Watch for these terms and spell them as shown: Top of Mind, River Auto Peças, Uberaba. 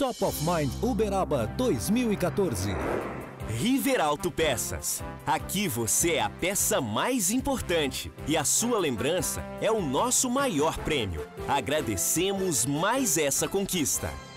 Top of Mind Uberaba 2014. River Auto Peças. Aqui você é a peça mais importante e a sua lembrança é o nosso maior prêmio. Agradecemos mais essa conquista.